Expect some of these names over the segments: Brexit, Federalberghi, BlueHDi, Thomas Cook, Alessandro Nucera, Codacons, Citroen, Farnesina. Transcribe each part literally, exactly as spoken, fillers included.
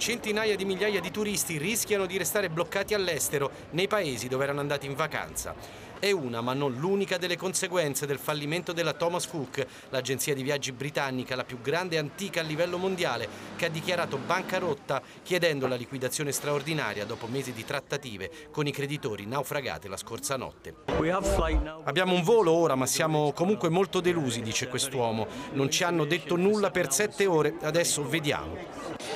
Centinaia di migliaia di turisti rischiano di restare bloccati all'estero, nei paesi dove erano andati in vacanza. È una, ma non l'unica, delle conseguenze del fallimento della Thomas Cook, l'agenzia di viaggi britannica, la più grande e antica a livello mondiale, che ha dichiarato bancarotta chiedendo la liquidazione straordinaria dopo mesi di trattative con i creditori naufragati la scorsa notte. Abbiamo un volo ora, ma siamo comunque molto delusi, dice quest'uomo. Non ci hanno detto nulla per sette ore, adesso vediamo.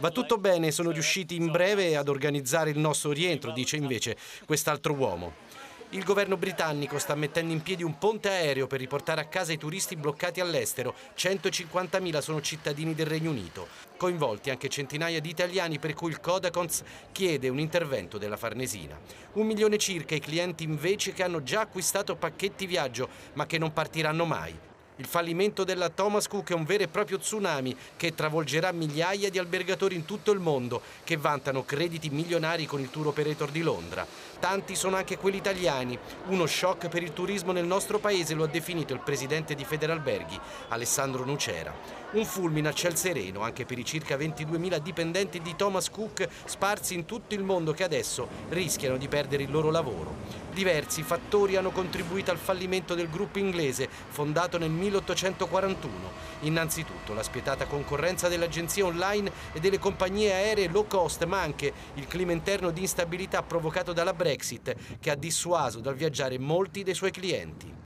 Va tutto bene, sono riusciti in breve ad organizzare il nostro rientro, dice invece quest'altro uomo. Il governo britannico sta mettendo in piedi un ponte aereo per riportare a casa i turisti bloccati all'estero. centocinquantamila sono cittadini del Regno Unito, coinvolti anche centinaia di italiani, per cui il Codacons chiede un intervento della Farnesina. Un milione circa i clienti invece che hanno già acquistato pacchetti viaggio ma che non partiranno mai. Il fallimento della Thomas Cook è un vero e proprio tsunami che travolgerà migliaia di albergatori in tutto il mondo che vantano crediti milionari con il tour operator di Londra. Tanti sono anche quelli italiani. Uno shock per il turismo nel nostro paese, lo ha definito il presidente di Federalberghi, Alessandro Nucera. Un fulmine a ciel sereno anche per i circa ventiduemila dipendenti di Thomas Cook sparsi in tutto il mondo, che adesso rischiano di perdere il loro lavoro. Diversi fattori hanno contribuito al fallimento del gruppo inglese, fondato nel milleottocentoquarantuno. Innanzitutto la spietata concorrenza delle agenzie online e delle compagnie aeree low cost, ma anche il clima interno di instabilità provocato dalla Brexit, che ha dissuaso dal viaggiare molti dei suoi clienti.